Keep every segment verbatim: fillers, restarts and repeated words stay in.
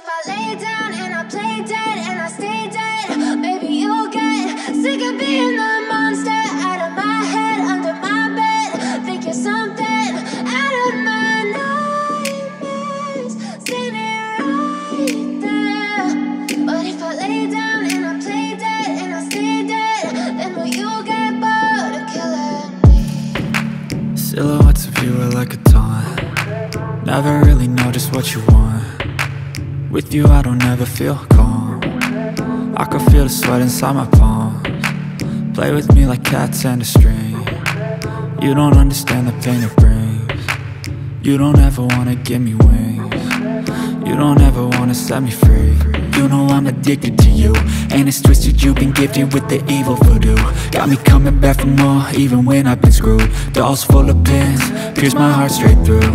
if I lay down and I play dead and I stay dead, maybe you'll get sick of being the monster out of my head, under my bed. Think you're something out of my nightmares, see me right there. But if I lay down and I play dead and I stay dead, then will you get bored of killing me? Silhouettes of you are like a taunt. Never really know just what you want. With you I don't ever feel calm. I can feel the sweat inside my palms. Play with me like cats and a string. You don't understand the pain it brings. You don't ever wanna give me wings. You don't ever wanna set me free. You know I'm addicted to you, and it's twisted, you've been gifted with the evil voodoo. Got me coming back for more, even when I've been screwed. Dolls full of pins, pierce my heart straight through.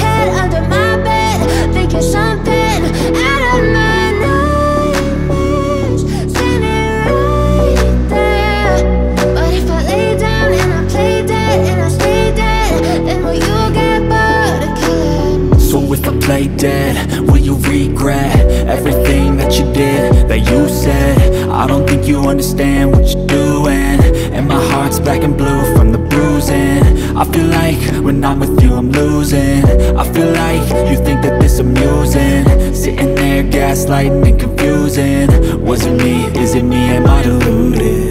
head, under my bed. Think you're something out of my nightmares, sitting right there. But if I lay down and I play dead and I stay dead, then will you get bored of killing me? So if I play dead, will you regret everything that you did, that you said? I don't think you understand what you're doing, and my heart's black and blue from the bruising. I feel like when I'm with you I'm losing. I feel like you think that this is amusing, sitting there gaslighting and confusing. Was it me, is it me, am I deluded?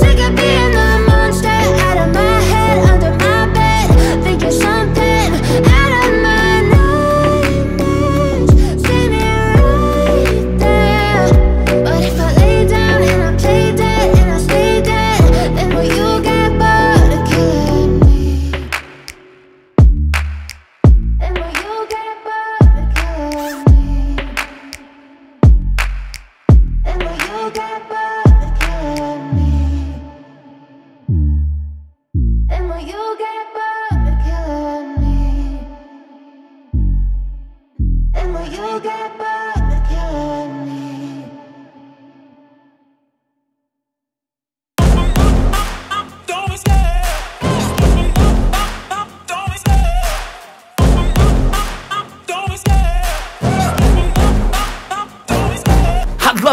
sick of being the monster out of my head, under my bed. Think you're something out of my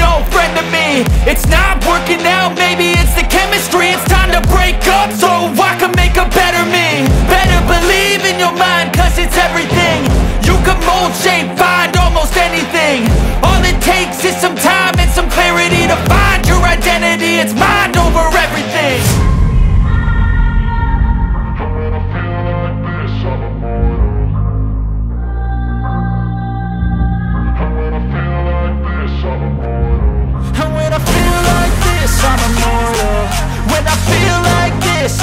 no friend to me. It's not working out, maybe it's the chemistry. It's time to break up so I can make a better me. Better believe in your mind, cause it's everything. You can mold, shape, find almost anything. All it takes is some time and some clarity to find your identity. It's mind over everything. I'm immortal. When I feel like this,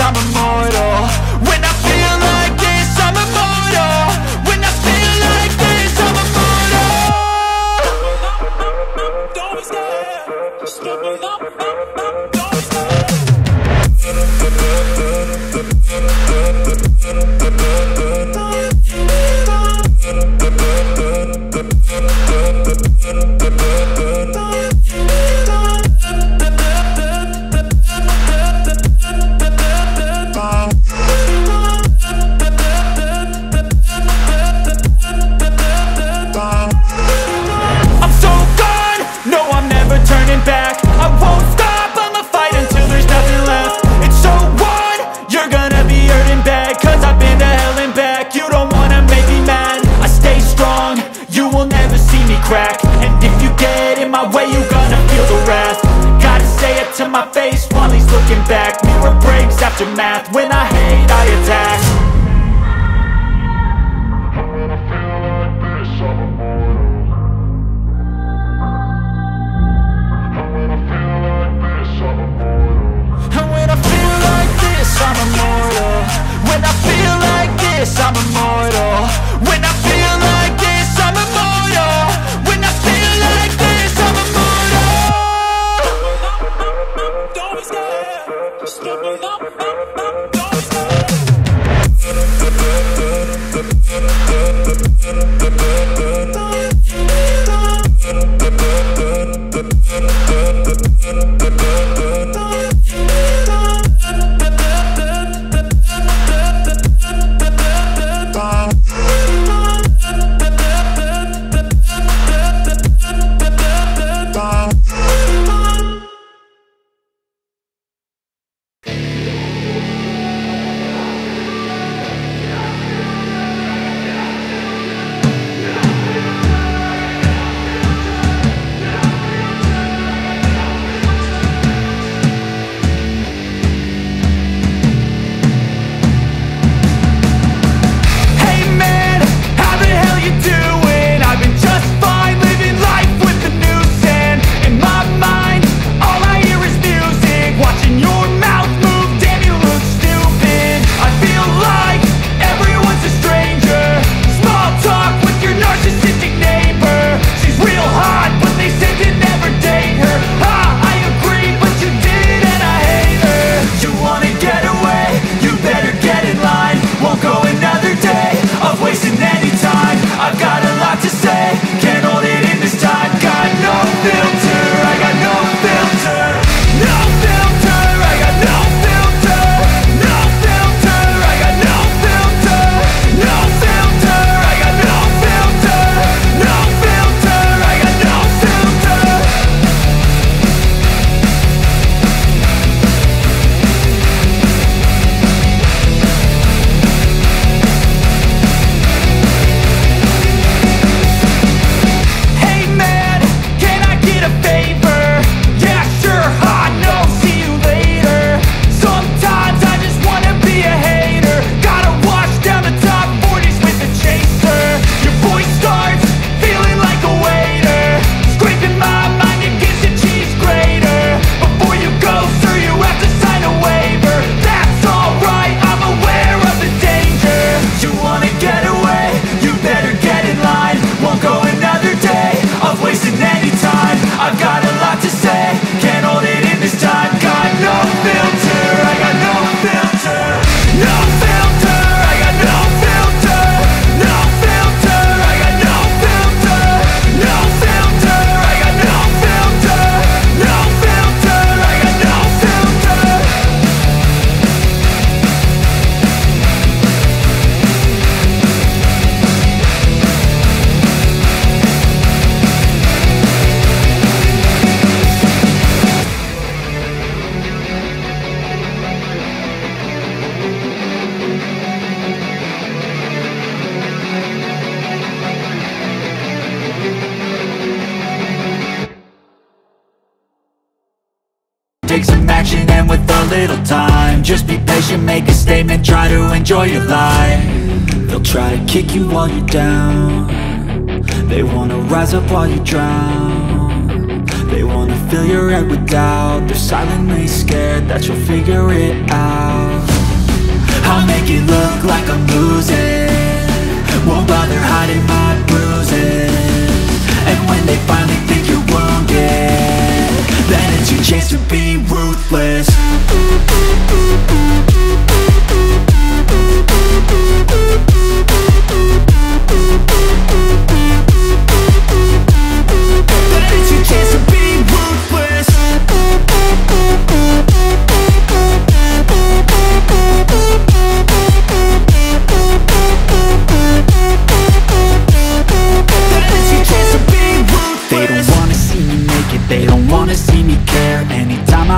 crack. And if you get in my way, you gonna feel the wrath. Gotta say it to my face while he's looking back. Mirror breaks after math. When I hate, I attack. I'm immortal. When I feel like this, I'm immortal. When I feel like this, I'm immortal. Don't be scared. Stupid, don't, don't, don't, don't be And with a little time, just be patient, make a statement, try to enjoy your life. They'll try to kick you while you're down. They wanna rise up while you drown. They wanna fill your head with doubt. They're silently scared that you'll figure it out. I'll make it look like I'm losing. Won't bother hiding my bruises. And when they finally think you're wounded, then it's your chance to be ruthless. Then it's your chance to be ruthless.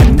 and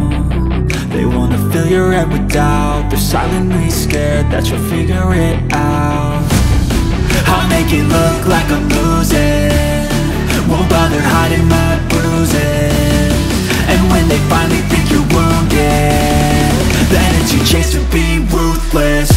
They wanna fill your head with doubt, they're silently scared that you'll figure it out. I'll make it look like I'm losing, won't bother hiding my bruises. And when they finally think you're wounded, then it's your chance to be ruthless.